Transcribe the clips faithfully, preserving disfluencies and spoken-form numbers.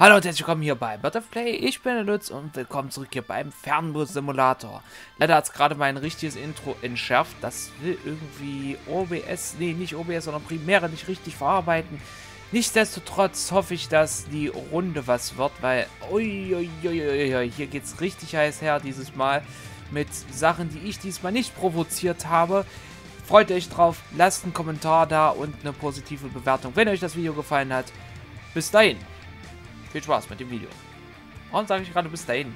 Hallo und herzlich willkommen hier bei ButterPlay, ich bin der Lutz und willkommen zurück hier beim Fernbus Simulator. Leider hat es gerade mein richtiges Intro entschärft, das will irgendwie O B S, nee nicht O B S, sondern Premiere nicht richtig verarbeiten. Nichtsdestotrotz hoffe ich, dass die Runde was wird, weil uiuiuiui, hier geht es richtig heiß her dieses Mal mit Sachen, die ich diesmal nicht provoziert habe. Freut euch drauf, lasst einen Kommentar da und eine positive Bewertung, wenn euch das Video gefallen hat. Bis dahin. Viel Spaß mit dem Video. Und sage ich gerade bis dahin.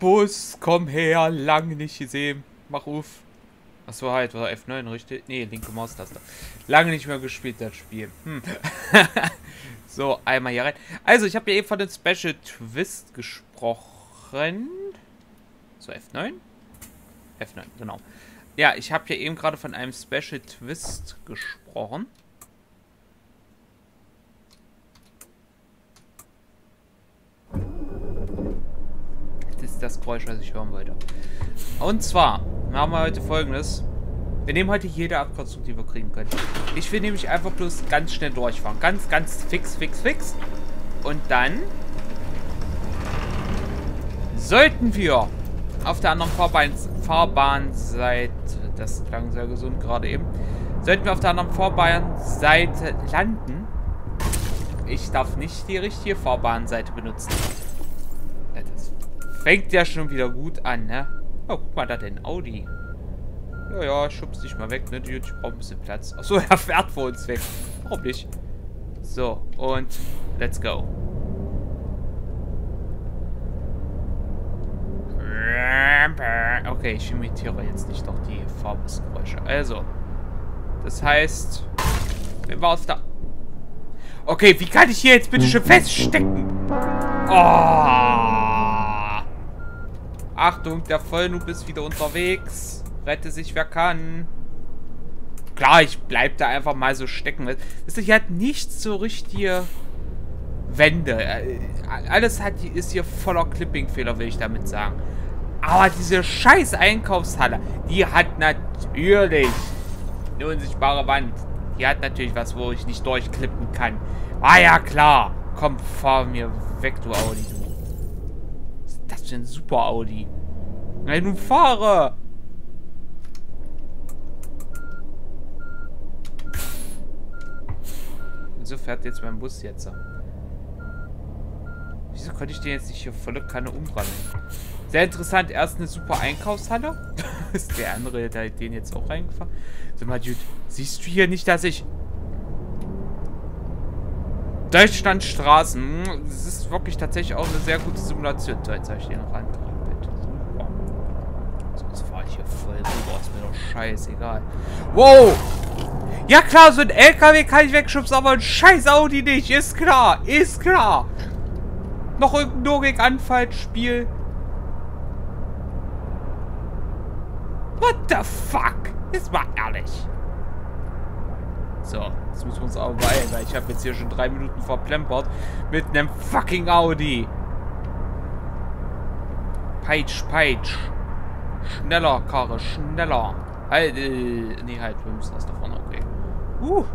Bus, komm her, lange nicht gesehen. Mach auf. Achso, halt, war F neun richtig? Ne, linke Maustaste. Lange nicht mehr gespielt, das Spiel. Hm. So, einmal hier rein. Also, ich habe ja eben von dem Special Twist gesprochen. So, F neun? F neun, genau. Ja, ich habe ja eben gerade von einem Special Twist gesprochen. Das ist das Geräusch, was ich hören wollte. Und zwar machen wir heute Folgendes. Wir nehmen heute jede Abkürzung, die wir kriegen können. Ich will nämlich einfach bloß ganz schnell durchfahren. Ganz, ganz fix, fix, fix. Und dann sollten wir auf der anderen Fahrbahnseite, Fahrbahnseite das klang sehr gesund gerade eben, sollten wir auf der anderen Fahrbahnseite landen. Ich darf nicht die richtige Fahrbahnseite benutzen. Das fängt ja schon wieder gut an, ne? Oh, guck mal, da den Audi. Ja, ja, schubst dich mal weg, ne? Die braucht ein bisschen Platz. Achso, er fährt vor uns weg. Warum nicht? So, und let's go. Okay, ich imitiere jetzt nicht noch die Fahrbusgeräusche. Also, das heißt, wir waren auf der... Okay, wie kann ich hier jetzt bitte schon feststecken? Oh! Achtung, der Vollnoob ist wieder unterwegs. Rette sich, wer kann. Klar, ich bleib da einfach mal so stecken. Wisst ihr, hier hat nichts so richtige Wände. Alles hat, ist hier voller Clipping-Fehler, will ich damit sagen. Aber diese scheiß Einkaufshalle, die hat natürlich eine unsichtbare Wand. Die hat natürlich was, wo ich nicht durchklippen kann. Ah ja, klar. Komm, fahr mir weg, du Audi, du. Das ist ein super Audi. Nein, nun fahre! Wieso fährt jetzt mein Bus jetzt? Wieso konnte ich den jetzt nicht hier volle Kanne umrammeln? Sehr interessant, erst eine super Einkaufshalle. Ist der andere, der den jetzt auch reingefahren? Sag mal, Dude, siehst du hier nicht, dass ich... Deutschlandstraßen. Das ist wirklich tatsächlich auch eine sehr gute Simulation. So, jetzt habe ich den noch angekrabbelt. Sonst fahre ich hier voll rüber. Ist mir doch scheißegal. Wow! Ja klar, so ein L K W kann ich wegschubsen, aber ein scheiß Audi nicht. Ist klar, ist klar. Noch irgendein Logikanfallspiel. What the fuck? Ist mal ehrlich. So, jetzt müssen wir uns auch beeilen, weil ich habe jetzt hier schon drei Minuten verplempert mit einem fucking Audi. Peitsch, peitsch. Schneller, Karre, schneller. Halt, äh, nee, halt, wir müssen das da vorne, okay. Uh,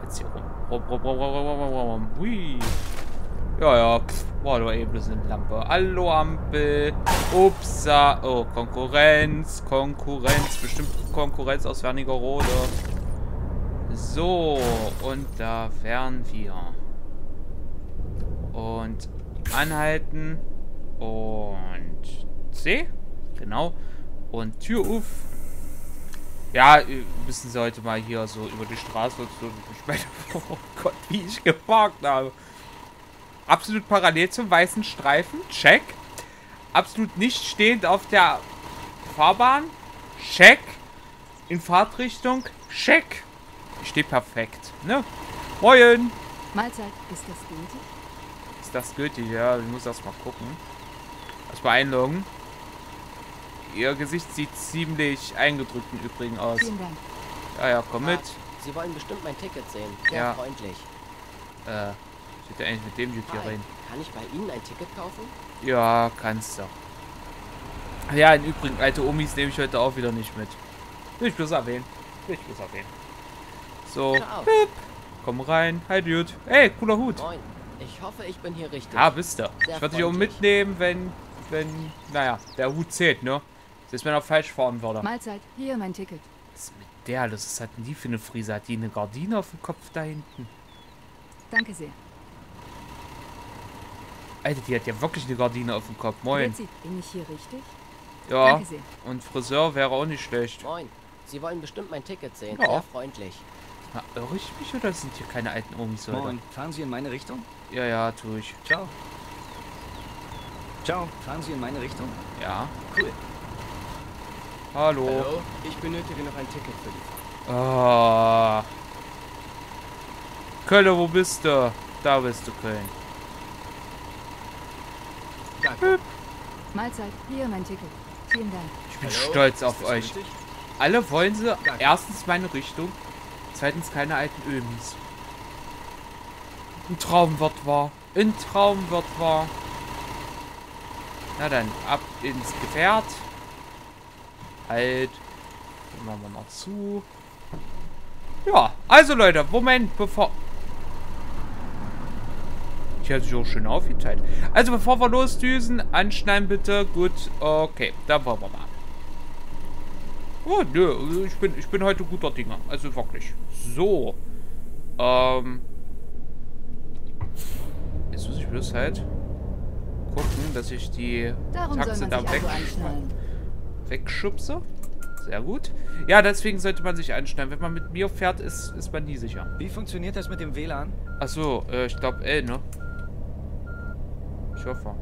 jetzt hier rum. Rum, rum, rum, rum, rum, rum, rum. Hui. Ja, ja, pff, war doch eben bloß eine Lampe. Hallo, Ampel. Upsa. Oh, Konkurrenz, Konkurrenz. Bestimmt Konkurrenz aus Wernigerode. So, und da wären wir. Und anhalten. Und C. Genau. Und Tür auf. Ja, müssen sie heute mal hier so über die Straße. Oh Gott, wie ich geparkt habe. Absolut parallel zum weißen Streifen. Check. Absolut nicht stehend auf der Fahrbahn. Check. In Fahrtrichtung. Check. Ich stehe perfekt, ne? Moin! Mahlzeit, ist das gültig? Ist das gültig, ja. Ich muss erst mal gucken. Erstmal einloggen. Ihr Gesicht sieht ziemlich eingedrückt im Übrigen aus. Vielen Dank. Ja, ja, komm mit. Sie wollen bestimmt mein Ticket sehen. Sehr ja. freundlich. Äh, ich hätte eigentlich mit dem Typ hier rein. Kann ich bei Ihnen ein Ticket kaufen? Ja, kannst du. Ja, im Übrigen, alte Omis nehme ich heute auch wieder nicht mit. Will ich bloß erwähnen. Will ich bloß erwähnen. So, Pip. Komm rein. Hi, Dude. Ey, cooler Hut. Moin. Ich hoffe, ich bin hier richtig. Ah, bist du. Ich werde dich auch mitnehmen, wenn, wenn, naja, der Hut zählt, ne? Selbst wenn er falsch fahren würde. Mahlzeit, hier mein Ticket. Was ist mit der los? Was hat denn die für eine Frise? Hat die eine Gardine auf dem Kopf da hinten? Danke sehr. Alter, die hat ja wirklich eine Gardine auf dem Kopf. Moin. Bin ich hier richtig? Ja. Danke sehr. Und Friseur wäre auch nicht schlecht. Moin. Sie wollen bestimmt mein Ticket sehen. Ja. Sehr freundlich. Na, irre ich mich oder sind hier keine alten Omis? Moin. Fahren Sie in meine Richtung? Ja, ja, tue ich. Ciao. Ciao. Fahren Sie in meine Richtung? Ja. Cool. Hallo. Hallo. Ich benötige noch ein Ticket für dich. Ah. Kölle, wo bist du? Da bist du, Köln. Danke. Mahlzeit, hier mein Ticket. Vielen Dank. Ich bin Hallo. stolz auf euch. Richtig? Alle wollen sie Danke. erstens meine Richtung, zweitens keine alten Ömis. Ein Traum wird wahr. Ein Traum wird wahr. Na dann, ab ins Gefährt. Halt. Dann machen wir noch zu. Ja, also Leute, Moment, bevor... Ich hätte sich auch schön aufgeteilt. Also bevor wir losdüsen, anschneiden bitte. Gut, okay, dann wollen wir mal. Oh, nö, ich bin, ich bin heute guter Dinger. Also wirklich. So. Ähm. Jetzt muss ich bloß halt gucken, dass ich die Darum Taxe da weg also wegschubse. Sehr gut. Ja, deswegen sollte man sich anschneiden. Wenn man mit mir fährt, ist, ist man nie sicher. Wie funktioniert das mit dem W L A N? Achso, äh, ich glaube L, ne? Ich hoffe.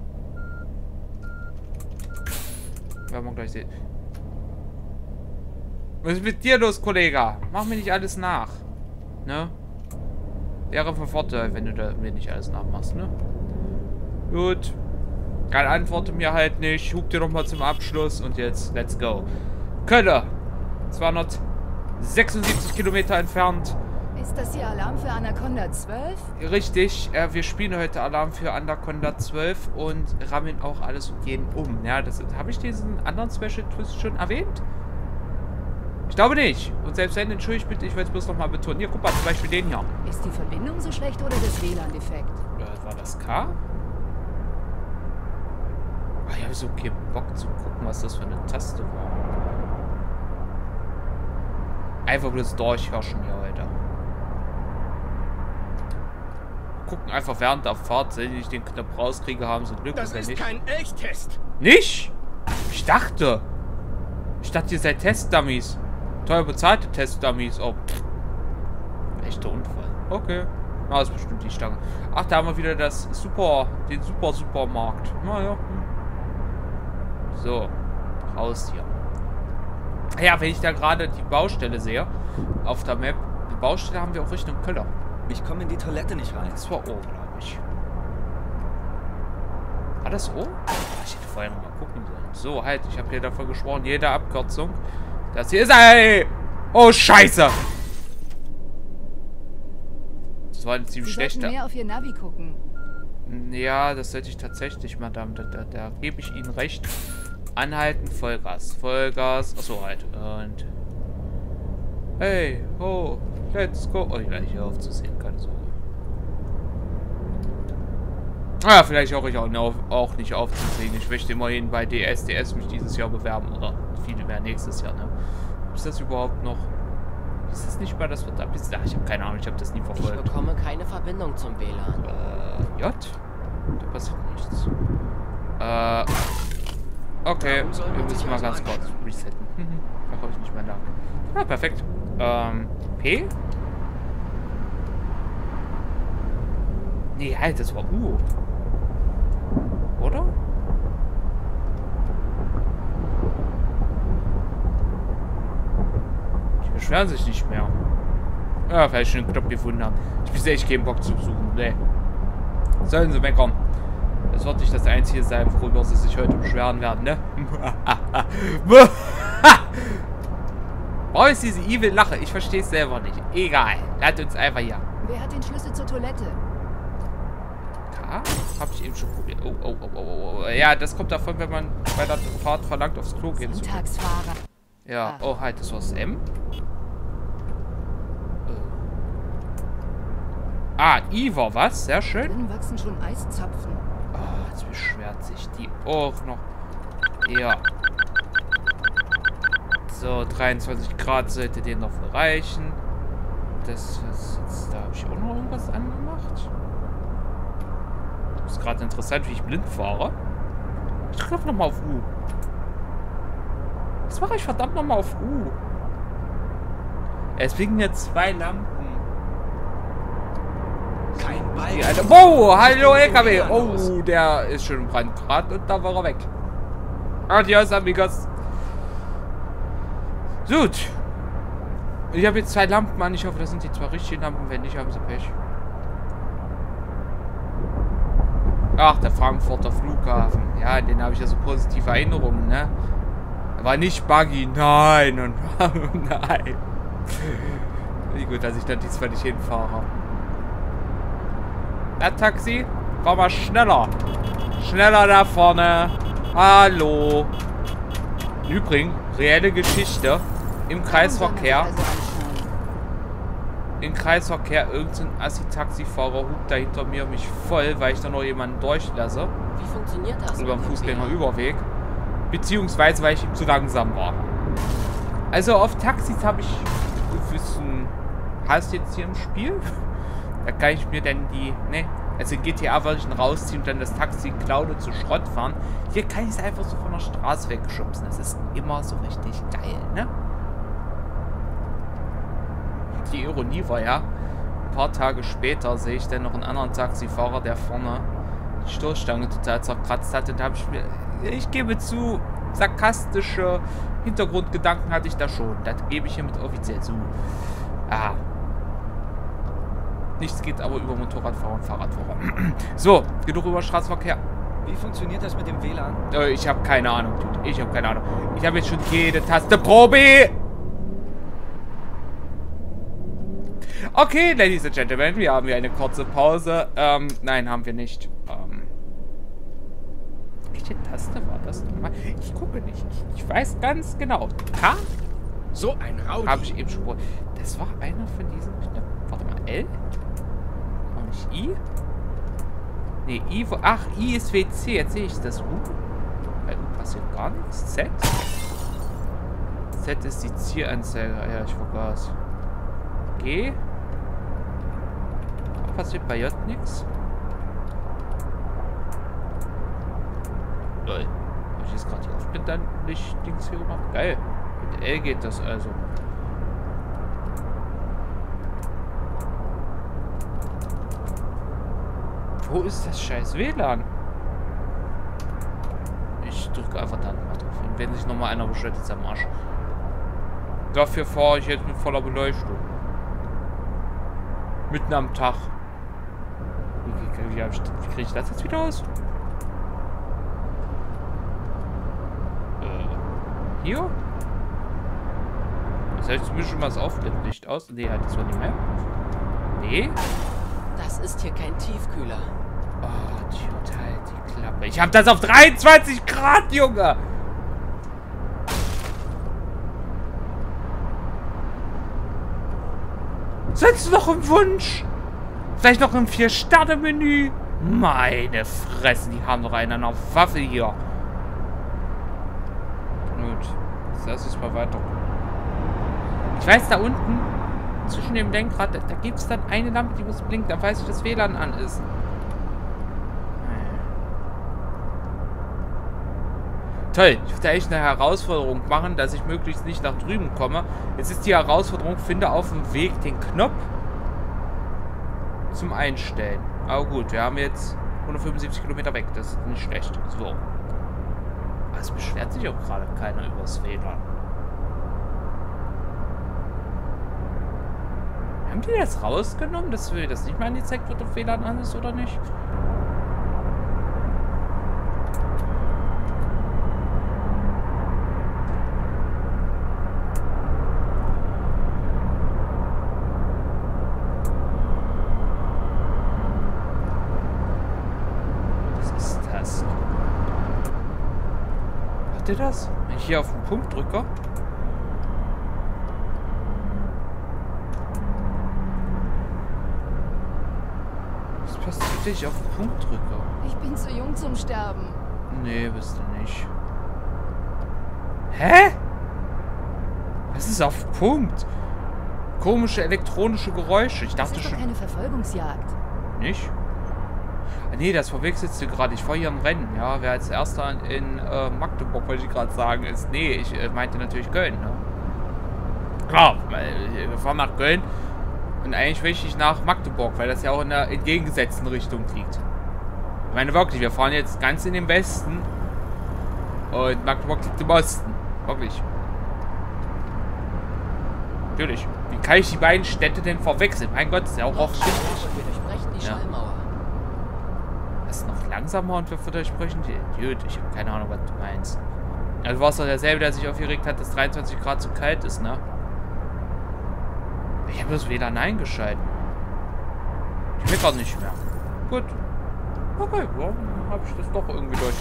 Werden wir gleich sehen. Was ist mit dir los, Kollege? Mach mir nicht alles nach. Ne? Wäre von Vorteil, wenn du da mir nicht alles nachmachst, ne? Gut. Dann antworte mir halt nicht. Hub dir nochmal zum Abschluss und jetzt, let's go. Kölle. zweihundertsechsundsiebzig Kilometer entfernt. Ist das hier Alarm für Anaconda zwölf? Richtig. Äh, wir spielen heute Alarm für Anaconda zwölf und rammeln auch alles und jeden um. Ja, das habe ich diesen anderen Special Twist schon erwähnt? Ich glaube nicht. Und selbst wenn, entschuldige bitte, ich will es bloß nochmal betonen. Hier, guck mal, zum Beispiel den hier. Ist die Verbindung so schlecht oder das W L A N-Defekt? Äh, war das K? Ach, ich habe so keinen Bock zu gucken, was das für eine Taste war. Einfach bloß durchhirschen hier heute. Gucken einfach während der Fahrt, wenn ich den Knopf rauskriege, haben sie Glück. Das ist nicht. Kein Elchtest. Nicht? Ich dachte. Ich dachte, ihr seid Testdummies. Teuer bezahlte Testdummies. Oh, pff. Echter Unfall. Okay. Na, das ist bestimmt die Stange. Ach, da haben wir wieder das Super, den Super Supermarkt. Na ja. So. Raus hier. Ja, wenn ich da gerade die Baustelle sehe, auf der Map, die Baustelle haben wir auch Richtung Köller. Ich komme in die Toilette nicht rein. Das war O, glaube ich. War das O? Ich hätte vorher nochmal gucken sollen. So, halt. Ich habe hier davon geschworen, jede Abkürzung. Das hier ist ein... Oh, scheiße! Das war eine ziemlich schlechte... mehr auf ihr Navi gucken. Ja, das sollte ich tatsächlich, Madame. Da, da, da gebe ich Ihnen recht. Anhalten, Vollgas. Vollgas. Achso, halt. Und... Hey, ho, let's go. Oh, ich werde hier aufzusehen, keine Sorge. Ah, vielleicht auch ich auch, auf, auch nicht aufzusehen. Ich möchte immerhin bei D S D S mich dieses Jahr bewerben. Oder viele mehr nächstes Jahr, ne? Ist das überhaupt noch... Ist das nicht mal das wird da bis... Ach, ich habe keine Ahnung, ich habe das nie verfolgt. Ich bekomme keine Verbindung zum W L A N. Äh, J? Da passiert nichts. Äh... Okay, wir müssen mal ganz kurz resetten. Da komme ich nicht mehr nach. Ah, perfekt. Ähm, P? Nee, halt, das war U. Oder? Die beschweren sich nicht mehr. Ja, vielleicht schon einen Knopf gefunden haben. Ich bin echt keinen Bock zu suchen. Nee. Sollen sie wegkommen. Das wird nicht das einzige sein, worüber sie sich heute beschweren werden, ne? Warum ist diese evil Lache? Ich verstehe es selber nicht. Egal. Lasst uns einfach hier. Wer hat den Schlüssel zur Toilette? Da? Hab ich eben schon probiert. Oh, oh, oh, oh, oh. Ja, das kommt davon, wenn man bei der Fahrt verlangt, aufs Klo gehen zu können. Ja, oh, halt, das war's. M. Ah, Iva, was? Sehr schön. Drinnen wachsen schon Eiszapfen. Oh, jetzt beschwert sich die auch noch. Ja. So, dreiundzwanzig Grad sollte den noch reichen. Das ist jetzt, da habe ich auch noch irgendwas angemacht. Das ist gerade interessant, wie ich blind fahre. Ich drücke nochmal auf U. Was mache ich verdammt nochmal auf U? Es fliegen jetzt zwei Lampen. Wow, hallo L K W. Oh, der ist schon im Brandgrad und da war er weg. Adios, amigos. Gut. Ich habe jetzt zwei Lampen an. Ich hoffe, das sind die zwei richtigen Lampen. Wenn nicht, haben sie Pech. Ach, der Frankfurter Flughafen. Ja, den habe ich ja so positive Erinnerungen, ne? Er war nicht buggy. Nein, und nein. Wie gut, dass ich da diesmal nicht hinfahre. Das Taxi, fahr mal schneller. Schneller da vorne. Hallo. Übrigens, reelle Geschichte. Im Kreisverkehr. Im Kreisverkehr, irgendein Assi-Taxifahrer hupt da hinter mir mich voll, weil ich da noch jemanden durchlasse. Wie funktioniert das? Über den Fußgängerüberweg. Beziehungsweise, weil ich ihm zu langsam war. Also auf Taxis habe ich gewissen Hass jetzt hier im Spiel. Da kann ich mir dann die, ne, also in G T A wollte ich ihn rausziehen und dann das Taxi klauen und zu Schrott fahren. Hier kann ich es einfach so von der Straße wegschubsen. Das ist immer so richtig geil, ne? Die Ironie war ja, ein paar Tage später sehe ich dann noch einen anderen Taxifahrer, der vorne die Stoßstange total zerkratzt hat. Und da habe ich mir, ich gebe zu, sarkastische Hintergrundgedanken hatte ich da schon. Das gebe ich hiermit offiziell zu. Ah. Nichts geht aber über Motorradfahrer und Fahrradfahrer. So, genug über Straßenverkehr. Wie funktioniert das mit dem W L A N? Äh, ich habe keine Ahnung, Dude. Ich habe keine Ahnung. Ich habe jetzt schon jede Taste Probe. Okay, Ladies and Gentlemen, wir haben hier eine kurze Pause. Ähm, nein, haben wir nicht. Ähm, welche Taste war das nochmal? Ich gucke nicht. Ich weiß ganz genau. K? So ein Raum. Habe ich eben schon. Das war einer von diesen Knöpfen. Warte mal, L? I? Ne, I, wo, ach, I ist W C, jetzt sehe ich das U. Bei U passiert gar nichts. Z? Z ist die Zielanzeige, ja, ich vergaß. G? Passiert bei J nichts. Lol. Hab ich jetzt gerade hier auf mit dann nicht Dings hier gemacht? Geil. Mit L geht das also. Wo ist das scheiß W L A N? Ich drücke einfach dann mal drauf hin. Wenn sich nochmal einer beschwert, ist am Arsch. Dafür fahre ich jetzt mit voller Beleuchtung. Mitten am Tag. Wie, wie, wie, wie kriege ich das jetzt wieder aus? Äh, hier? Das heißt, ich mische schon mal das Aufblendlicht aus. Nee, halt, das war nicht mehr. Nee. Das ist hier kein Tiefkühler. Oh, Dude, halt die Klappe. Ich hab das auf dreiundzwanzig Grad, Junge! Sonst noch ein Wunsch? Vielleicht noch ein Vier-Sterne-Menü? Meine Fresse, die haben doch einen an der Waffe hier. Gut, jetzt lass uns mal weiter. Ich weiß, da unten, zwischen dem Lenkrad, da, da gibt es dann eine Lampe, die muss blinken, da weiß ich, dass W L A N an ist. Toll, ich würde echt eine Herausforderung machen, dass ich möglichst nicht nach drüben komme. Jetzt ist die Herausforderung, finde auf dem Weg den Knopf zum Einstellen. Aber gut, wir haben jetzt hundertfünfundsiebzig Kilometer weg, das ist nicht schlecht. So. Es beschwert sich auch gerade keiner über das W L A N. Haben die das rausgenommen, dass das nicht mehr angezeigt wird, ob W L A N an ist oder nicht? das? Wenn ich hier auf den Punkt drücke. Was passiert, wenn ich auf den Punkt drücke? Ich bin zu jung zum Sterben. Nee, bist du nicht. Hä? Was ist auf den Punkt? Komische elektronische Geräusche. Ich dachte schon. Das ist doch keine Verfolgungsjagd. Nicht? Nee, das verwechselst du gerade. Ich fahre hier am Rennen. Ja, wer als erster in äh, Magdeburg, wollte ich gerade sagen, ist. Nee, ich äh, meinte natürlich Köln. Ne? Klar, wir fahren nach Köln. Und eigentlich will ich nach Magdeburg, weil das ja auch in der entgegengesetzten Richtung liegt. Ich meine wirklich, wir fahren jetzt ganz in den Westen. Und Magdeburg liegt im Osten. Wirklich. Natürlich. Wie kann ich die beiden Städte denn verwechseln? Mein Gott, ist ja auch offensichtlich. Ja. Ist noch langsamer und wir widersprechen die. Dude, ich habe keine Ahnung, was du meinst. Also war es doch derselbe, der sich aufgeregt hat, dass dreiundzwanzig Grad zu kalt ist, ne? Ich habe bloß wieder Nein geschalten. Ich will gerade nicht mehr. Gut. Okay, warum habe ich das doch irgendwie durch?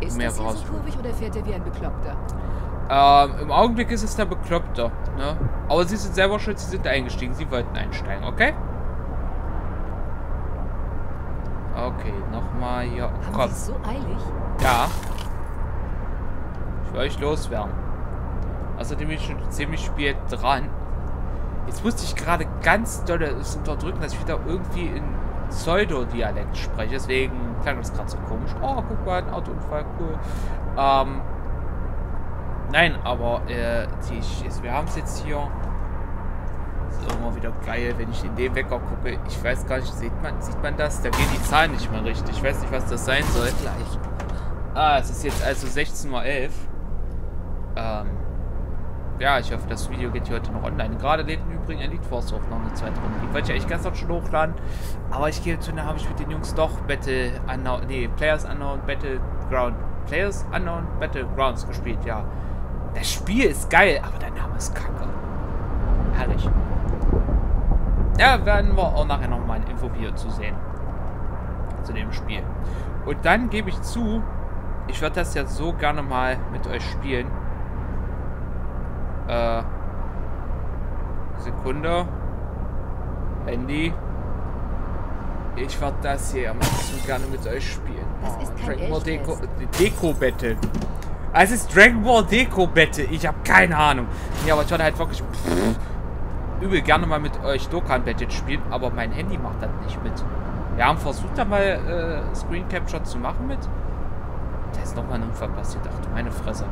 Ist das hier so kurvig oder fährt er wie ein Bekloppter? Ähm, im Augenblick ist es der Bekloppter, ne? Aber sie sind selber schuld, sie sind eingestiegen, sie wollten einsteigen, okay? Okay, nochmal hier. Haben Sie so eilig? Ja. Ich will euch loswerden. Außerdem bin ich schon ziemlich spät dran. Jetzt musste ich gerade ganz doll es unterdrücken, dass ich wieder irgendwie in Pseudo-Dialekt spreche. Deswegen klang das gerade so komisch. Oh, guck mal, ein Autounfall, cool. Ähm. Nein, aber äh, die, wir haben es jetzt hier. Das ist immer wieder geil, wenn ich in den Wecker gucke. Ich weiß gar nicht, sieht man, sieht man das? Da gehen die Zahlen nicht mal richtig. Ich weiß nicht, was das sein soll. Gleich. Ah, es ist jetzt also sechzehn Uhr elf. Ähm. Ja, ich hoffe, das Video geht hier heute noch online. Gerade lädt im Übrigen ein Lied Force auf noch eine zweite Runde. Die wollte ich eigentlich ganz noch schon hochladen. Aber ich gebe zu, da habe ich mit den Jungs doch Battle Unknown, nee, Players Unknown Battleground. Players Unknown Battlegrounds gespielt, ja. Das Spiel ist geil, aber der Name ist kacke. Herrlich. Ja, werden wir auch nachher nochmal ein Infovideo zu sehen. Zu dem Spiel. Und dann gebe ich zu, ich würde das jetzt so gerne mal mit euch spielen. Äh. Sekunde. Handy. Ich würde das hier mal so gerne mit euch spielen. Das ist kein Dragon Ball Deko, Deko-Battle. Es ist Dragon Ball Deko-Battle. Ich habe keine Ahnung. Ja, aber ich würde halt wirklich... Pff, übel gerne mal mit euch Dokkan Battle spielen, aber mein Handy macht das nicht mit. Wir haben versucht, da mal äh, Screen Capture zu machen mit. Da ist nochmal ein Unfall passiert. Ach du meine Fresse.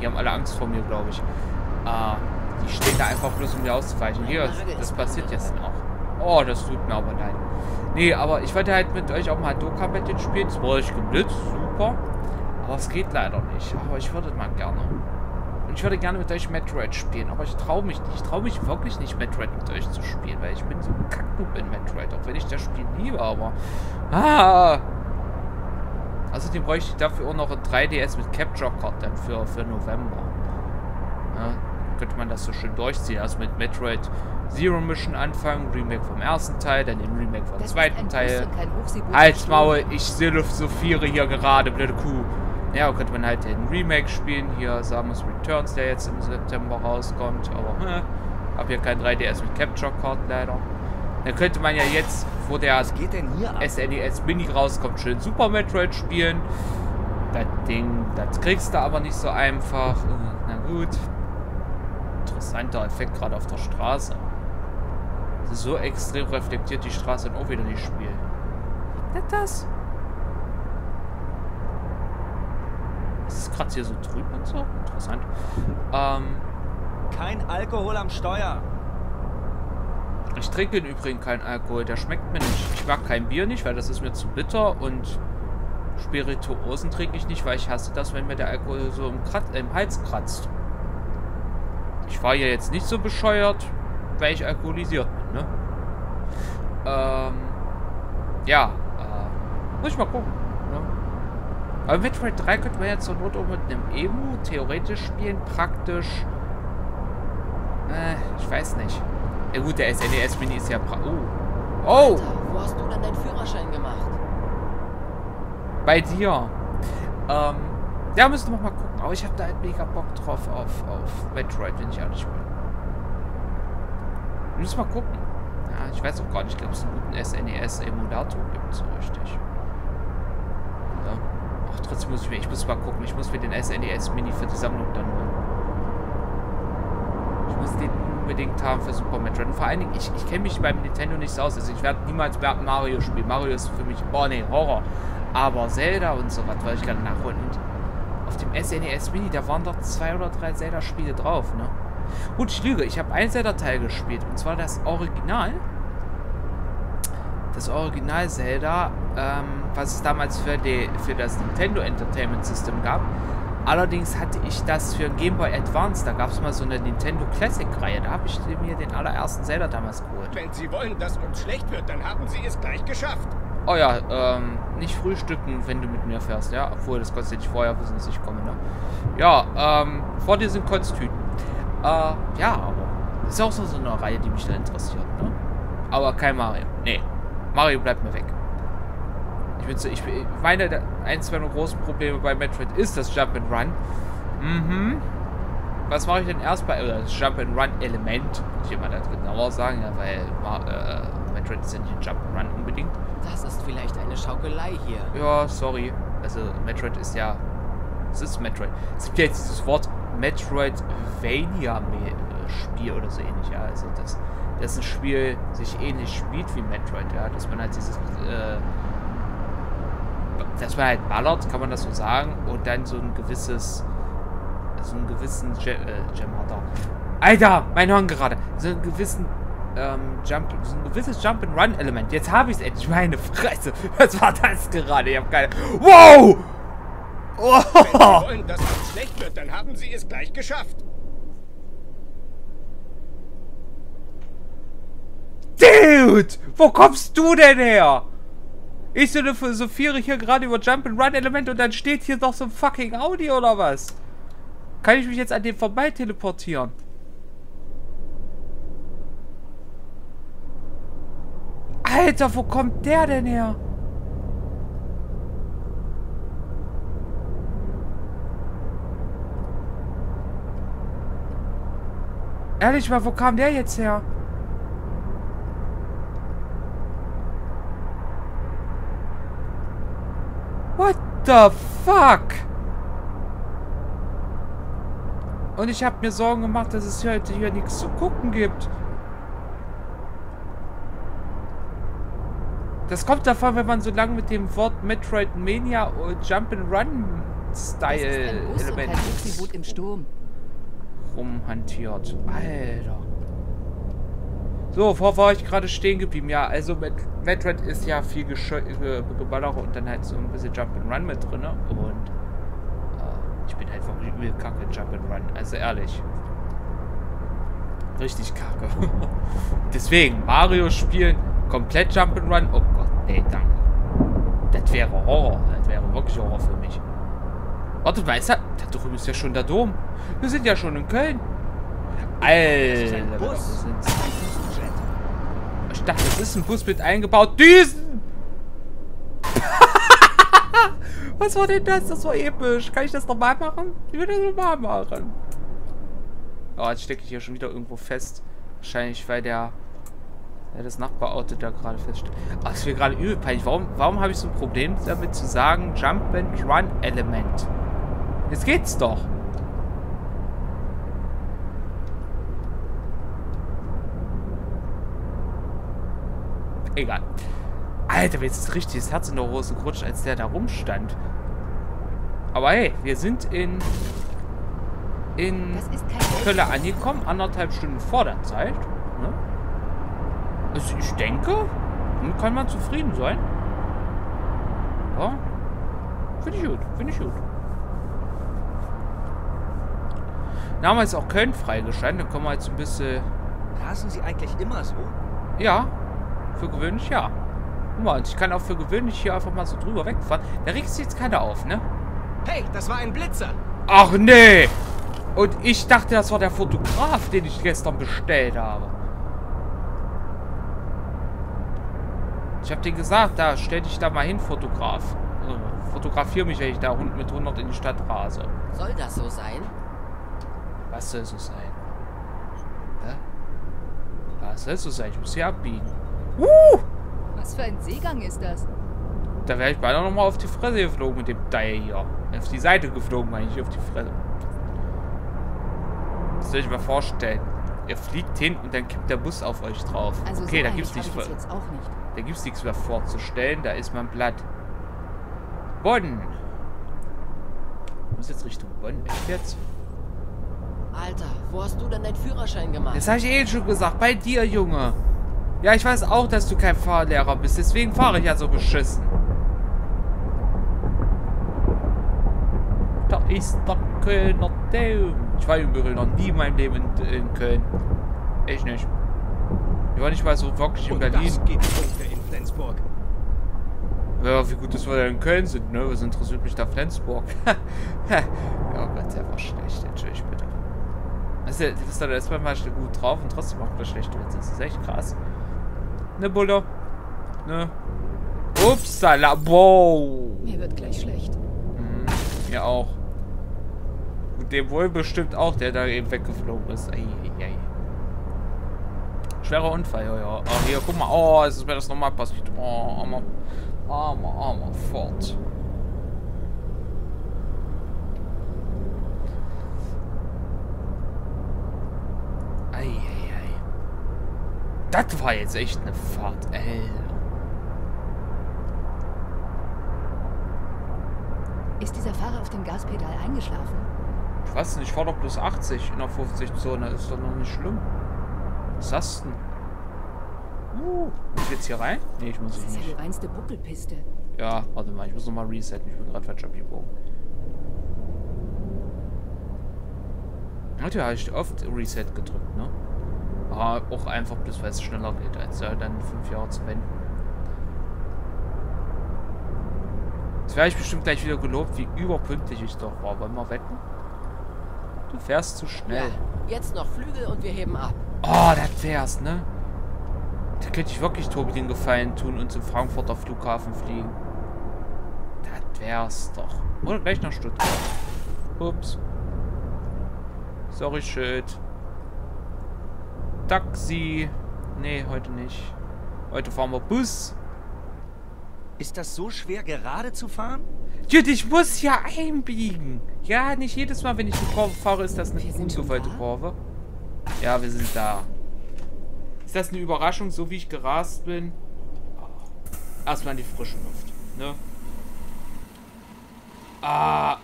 Die haben alle Angst vor mir, glaube ich. Äh, die stehen da einfach bloß, um mir auszuweichen. Hier, das passiert jetzt auch. Oh, das tut mir aber leid. Nee, aber ich wollte halt mit euch auch mal Dokkan Battle spielen. Das wurde euch geblitzt. Super. Aber es geht leider nicht. Aber ich würde mal gerne. Ich würde gerne mit euch Metroid spielen, aber ich traue mich nicht. Ich traue mich wirklich nicht, Metroid mit euch zu spielen, weil ich bin so ein Kacknoob in Metroid, auch wenn ich das Spiel liebe, aber... Ah! Außerdem bräuchte ich dafür auch noch ein drei D S mit Capture-Card dann für, für November. Ja, könnte man das so schön durchziehen. Also mit Metroid Zero Mission anfangen, Remake vom ersten Teil, dann den Remake vom das zweiten Teil. Als Maul, ich philosophiere hier gerade, blöde Kuh. Ja, könnte man halt den Remake spielen. Hier Samus Returns, der jetzt im September rauskommt. Aber ne, habe hier kein drei D S mit Capture Card leider. Dann könnte man ja jetzt, wo der geht denn hier S N E S Mini rauskommt, schön Super Metroid spielen. Das Ding, das kriegst du aber nicht so einfach. Na gut. Interessanter Effekt gerade auf der Straße. So extrem reflektiert die Straße dann auch wieder nicht spielen. Nicht das? Es ist gerade hier so trüb und so. Interessant. Ähm, Kein Alkohol am Steuer. Ich trinke im Übrigen keinen Alkohol. Der schmeckt mir nicht. Ich mag kein Bier nicht, weil das ist mir zu bitter. Und Spirituosen trinke ich nicht, weil ich hasse das, wenn mir der Alkohol so im, Krat im Hals kratzt. Ich war ja jetzt nicht so bescheuert, weil ich alkoholisiert bin, ne? Ähm, ja. Äh, muss ich mal gucken. Aber Metroid drei könnte man jetzt zur Not auch mit einem Emu theoretisch spielen, praktisch. Äh, ich weiß nicht. Ja gut, der S N E S Mini ist ja pra... Oh! Oh! Alter, wo hast du denn deinen Führerschein gemacht? Bei dir. Ähm, ja, müssen wir mal gucken. angucken. Aber ich habe da halt mega Bock drauf auf, auf Metroid, wenn ich ehrlich bin. Ich muss mal gucken. Ja, ich weiß auch gar nicht, ob es einen guten S N E S-Emulator gibt, so richtig. Ja. Ach, trotzdem muss ich mir, ich muss mal gucken. Ich muss mir den S N E S Mini für die Sammlung dann holen. Ich muss den unbedingt haben für Super Metroid. Und vor allen Dingen, ich, ich kenne mich beim Nintendo nicht so aus. Also ich werde niemals mehr Mario spielen. Mario ist für mich, oh ne, Horror. Aber Zelda und sowas wollte ich gerne nachholen. Und auf dem S N E S Mini, da waren doch zwei oder drei Zelda-Spiele drauf, ne? Gut, ich lüge. Ich habe ein Zelda-Teil gespielt. Und zwar das Original. Das Original Zelda, ähm, was es damals für, die, für das Nintendo Entertainment System gab. Allerdings hatte ich das für Game Boy Advance. Da gab es mal so eine Nintendo Classic-Reihe. Da habe ich mir den allerersten Zelda damals geholt. Wenn Sie wollen, dass uns schlecht wird, dann haben Sie es gleich geschafft. Oh ja, ähm, nicht frühstücken, wenn du mit mir fährst, ja. Obwohl, das kostet nicht vorher, wissen Sie, ich komme, ne? Ja, ähm, vor dir sind Kotztüten. Äh, ja, aber das ist auch so, so eine Reihe, die mich da interessiert, ne? Aber kein Mario. Nee, Mario bleibt mir weg. Ich bin so, ich meine, eins meiner großen Probleme bei Metroid ist das Jump'n'Run. Mhm. Was mache ich denn erst bei, oder das Jump'n'Run-Element? Muss ich mal das genauer sagen, ja, weil, äh, Metroid ist ja nicht ein Jump'n'Run unbedingt. Das ist vielleicht eine Schaukelei hier. Ja, sorry. Also, Metroid ist ja... Es ist Metroid. Es gibt ja jetzt dieses Wort Metroidvania-Spiel oder so ähnlich. Ja, also, dass das ein Spiel sich ähnlich spielt wie Metroid. Ja, dass man halt dieses... Äh, dass man halt ballert, kann man das so sagen. Und dann so ein gewisses... So einen gewissen... Je äh, Gem hat er. Alter, mein Horn gerade. So einen gewissen... Ähm, Jump, so ein gewisses Jump-and-Run-Element. Jetzt habe ich es endlich. Meine Fresse. Was war das gerade? Ich habe keine... Wow! Oh! Wenn Sie wollen, dass es schlecht wird, dann haben Sie es gleich geschafft. Dude! Wo kommst du denn her? Ich philosophiere hier gerade über Jump-and-Run-Element und dann steht hier doch so ein fucking Audi oder was? Kann ich mich jetzt an dem vorbei teleportieren? Alter, wo kommt der denn her? Ehrlich mal, wo kam der jetzt her? What the fuck? Und ich habe mir Sorgen gemacht, dass es heute hier nichts zu gucken gibt. Das kommt davon, wenn man so lange mit dem Wort Metroidmania und Jump'n'Run-Style-Element im Sturm rumhantiert. Alter. So, wo war ich gerade stehen geblieben? Ja, also mit Metroid ist ja viel Geballere und dann halt so ein bisschen Jump'n'Run mit drin. Und äh, ich bin halt wirklich übel kacke Jump'n'Run. Also ehrlich. Richtig kacke. Deswegen, Mario spielen, komplett Jump'n'Run. Oh Gott, nee, danke. Das wäre Horror. Das wäre wirklich Horror für mich. Warte mal, ist da, da drüben ist ja schon der Dom. Wir sind ja schon in Köln. Alter, wo sind sie? Ich dachte, das ist ein Bus mit eingebaut. Düsen! Was war denn das? Das war episch. Kann ich das normal machen? Ich will das normal machen. Oh, jetzt stecke ich ja schon wieder irgendwo fest. Wahrscheinlich, weil der... Ja, das Nachbarauto da gerade feststellt. Ach, das wird gerade übel peinlich. Warum, warum habe ich so ein Problem damit zu sagen Jump-and-Run-Element? Jetzt geht's doch. Egal. Alter, mir ist richtig das Herz in der Hose gerutscht, als der da rumstand. Aber hey, wir sind in... in Köln angekommen. Anderthalb Stunden vor der Zeit. Ne? Also ich denke, damit kann man zufrieden sein. Ja. Finde ich gut, finde ich gut. Dann haben wir jetzt auch Köln freigeschaltet. Dann können wir jetzt ein bisschen... Rasen Sie eigentlich immer so? Ja, für gewöhnlich ja. Guck mal, ich kann auch für gewöhnlich hier einfach mal so drüber wegfahren. Da regt sich jetzt keiner auf, ne? Hey, das war ein Blitzer. Ach nee. Und ich dachte, das war der Fotograf, den ich gestern bestellt habe. Ich hab dir gesagt, da stell dich da mal hin, Fotograf. Fotografiere mich, wenn ich da mit hundert in die Stadt rase. Soll das so sein? Was soll so sein? Hä? Was soll so sein? Ich muss hier abbiegen. Uh! Was für ein Seegang ist das? Da wäre ich beinahe nochmal auf die Fresse geflogen mit dem Teil hier. Auf die Seite geflogen, meine ich, nicht auf die Fresse. Das soll ich mir vorstellen. Ihr fliegt hin und dann kippt der Bus auf euch drauf. Also okay, so da gibt's nichts nicht. Da gibt's nichts mehr vorzustellen, da ist man platt. Bonn! Ich muss jetzt Richtung Bonn, echt jetzt? Alter, wo hast du denn deinen Führerschein gemacht? Das habe ich eh schon gesagt, bei dir, Junge. Ja, ich weiß auch, dass du kein Fahrlehrer bist, deswegen fahre ich ja so beschissen. Da ist der Kölner Dom. Ich war im Büro noch nie in meinem Leben in, in Köln. Echt nicht. Ich war nicht mal so wirklich in Berlin. Das geht in Flensburg. Ja, wie gut, dass wir da in Köln sind, ne? Was interessiert mich da Flensburg? Ja, Gott, der war schlecht, entschuldige bitte. Also, du bist da erstmal mal gut drauf und trotzdem macht man schlecht Witze. Das ist echt krass. Ne, Bulle? Ne? Upsala, wow! Mir wird gleich schlecht. Mhm, mir auch. Und dem wohl bestimmt auch, der da eben weggeflogen ist. Ei, ei, ei. Schwerer Unfall, ja, ja. Oh, hier, guck mal. Oh, es ist mir das nochmal passiert. Oh, armer, armer, armer Fort. Das war jetzt echt eine Fahrt, ey. Ist dieser Fahrer auf dem Gaspedal eingeschlafen? Ich weiß nicht, ich fahr doch bloß achtzig in der fünfzig-Zone. Ist doch noch nicht schlimm. Was hast du denn? Uh, muss ich jetzt hier rein? Nee, ich muss nicht. Das ist ja die reinste Buckelpiste. Ja, warte mal, ich muss nochmal resetten. Ich bin gerade falsch abgebogen. Natürlich habe ich oft Reset gedrückt, ne? Ah, auch einfach bloß, weil es schneller geht, als ja, dann fünf Jahre zu wenden. Jetzt werde ich bestimmt gleich wieder gelobt, wie überpünktlich ich doch war. Wollen wir wetten? Du fährst zu schnell. Ja, jetzt noch Flügel und wir heben ab. Oh, das fährst, ne? Da könnte ich wirklich Tobi den Gefallen tun und zum Frankfurter Flughafen fliegen. Das wär's doch. Oder gleich nach Stuttgart. Ups. Sorry, Schild. Taxi. Nee, heute nicht. Heute fahren wir Bus. Ist das so schwer, gerade zu fahren? Dude, ich muss ja einbiegen. Ja, nicht jedes Mal, wenn ich die Kurve fahre, ist das eine ungewollte Kurve. Ja, wir sind da. Ist das eine Überraschung, so wie ich gerast bin? Erstmal in die frische Luft, ne? Ah.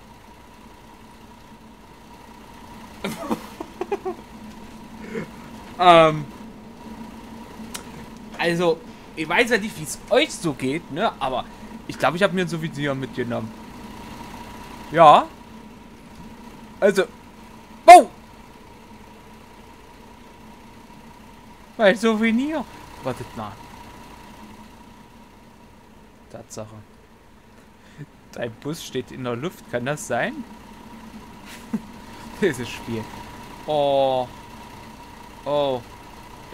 Ähm, also, ich weiß ja nicht, wie es euch so geht, ne? Aber ich glaube, ich habe mir ein Souvenir mitgenommen. Ja. Also. Wow! Mein Souvenir. Wartet mal. Tatsache. Dein Bus steht in der Luft. Kann das sein? Dieses Spiel. Oh. Oh,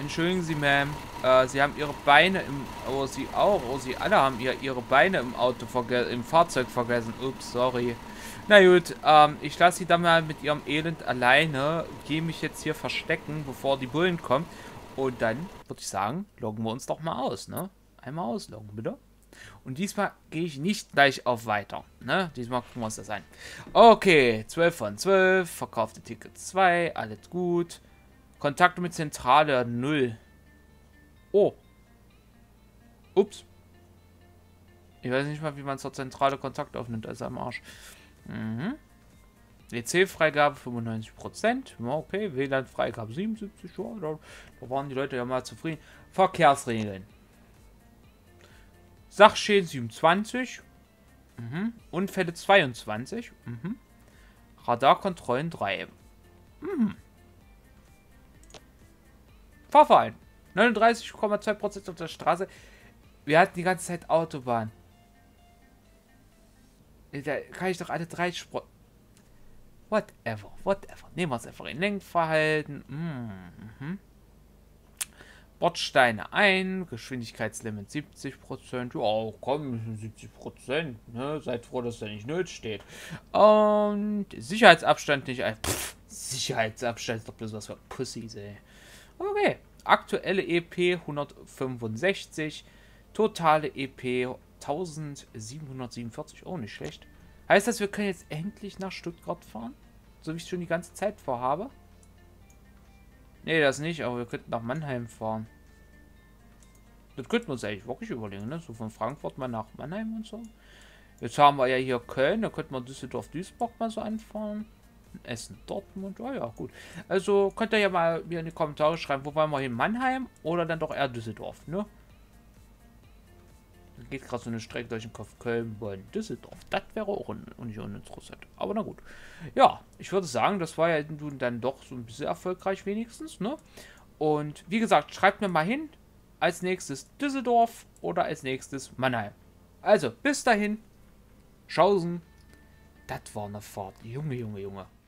entschuldigen Sie, Ma'am. Äh, Sie haben Ihre Beine im... Oh, Sie auch. Oh, Sie alle haben ihr, Ihre Beine im Auto vergessen, im Fahrzeug vergessen. Ups, sorry. Na gut, ähm, ich lasse Sie dann mal mit Ihrem Elend alleine. Gehe mich jetzt hier verstecken, bevor die Bullen kommen. Und dann, würde ich sagen, loggen wir uns doch mal aus, ne? Einmal ausloggen, bitte. Und diesmal gehe ich nicht gleich auf weiter, ne? Diesmal gucken wir uns das an. Okay, zwölf von zwölf. Verkaufte Ticket zwei. Alles gut. Kontakte mit Zentrale null. Oh. Ups. Ich weiß nicht mal, wie man zur Zentrale Kontakt aufnimmt. Also am Arsch. Mhm. W C-Freigabe fünfundneunzig Prozent. Ja, okay. W L A N-Freigabe siebenundsiebzig. Ja, da, da waren die Leute ja mal zufrieden. Verkehrsregeln. Sachschäden siebenundzwanzig. Mhm. Unfälle zweiundzwanzig. Mhm. Radarkontrollen drei. Mhm. Fahrverein. neununddreißig Komma zwei Prozent auf der Straße. Wir hatten die ganze Zeit Autobahn. Da kann ich doch alle drei Spr... Whatever, whatever. Nehmen wir uns einfach in Lenkverhalten. Mhm. Bordsteine ein, Geschwindigkeitslimit siebzig Prozent, ja komm, siebzig Prozent, ne? Seid froh, dass da nicht nötig steht. Und Sicherheitsabstand nicht ein, pff, Sicherheitsabstand ist doch bloß was für Pussys, ey. Okay, aktuelle E P hundertfünfundsechzig, totale E P eintausendsiebenhundertsiebenundvierzig, oh nicht schlecht. Heißt das, wir können jetzt endlich nach Stuttgart fahren? So wie ich es schon die ganze Zeit vorhabe? Ne, das nicht, aber wir könnten nach Mannheim fahren. Das könnten wir uns eigentlich wirklich überlegen, ne? So von Frankfurt mal nach Mannheim und so. Jetzt haben wir ja hier Köln, da könnten wir Düsseldorf-Duisburg mal so anfahren. Essen, Dortmund, ja, ja, gut. Also könnt ihr ja mal mir in die Kommentare schreiben, wo wollen wir hin? Mannheim oder dann doch eher Düsseldorf, ne? Da geht gerade so eine Strecke durch den Kopf. Köln, Bonn, Düsseldorf. Das wäre auch un nicht uninteressant. Aber na gut. Ja, ich würde sagen, das war ja dann doch so ein bisschen erfolgreich wenigstens, ne? Und wie gesagt, schreibt mir mal hin, als nächstes Düsseldorf oder als nächstes Mannheim. Also, bis dahin. Schausen. Das war eine Fahrt. Junge, Junge, Junge.